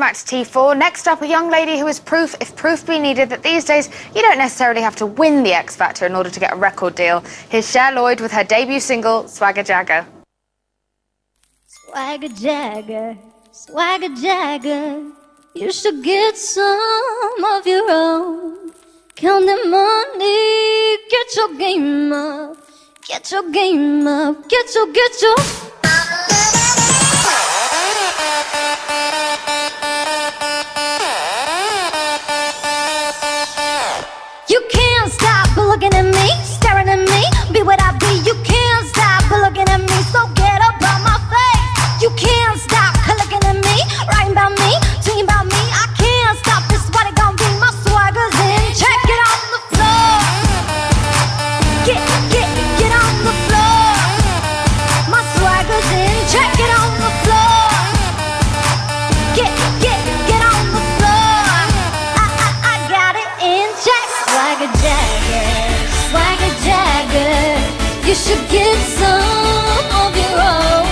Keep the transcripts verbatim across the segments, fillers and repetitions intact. welcome back to T four. Next up, a young lady who is proof, if proof be needed, that these days you don't necessarily have to win the X Factor in order to get a record deal. Here's Cher Lloyd with her debut single, Swagger Jagger. Swagger Jagger, Swagger Jagger, you should get some of your own. Count the money, get your game up, get your game up, get your, get your... You can't stop looking at me, staring at me, be what I be. You can't stop looking at me, so get up on my face. You can't stop looking at me, writing about me, tweeting about me. I can't stop, this is what it gon' be. My swagger's in check, get on the floor. Get, get, get on the floor. My swagger's in check, get on the floor. Get, get, get on the floor. I, I, I got it in check. Swagger Jagger, Swagger Jagger, you should get some of your own.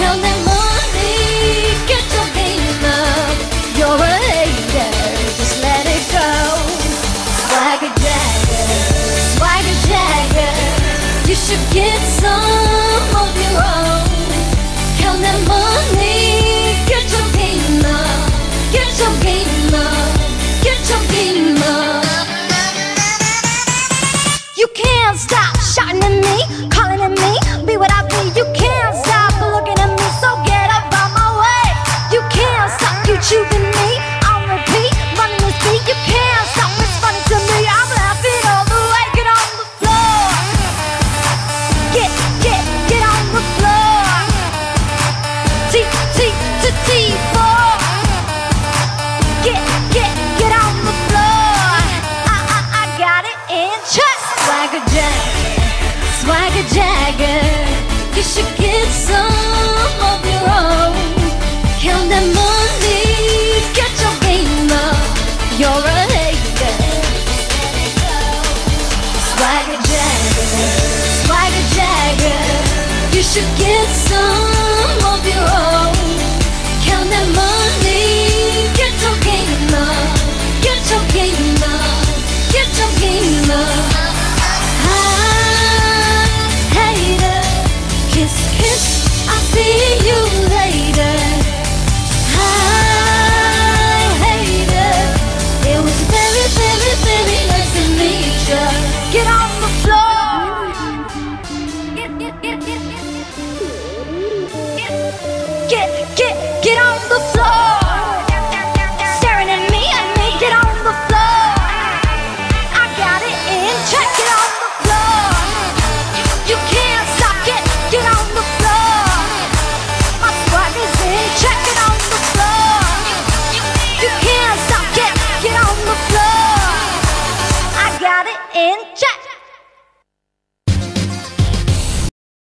Count that money, get your game up. You're a hater, just let it go. Swagger Jagger, Swagger Jagger, you should get some.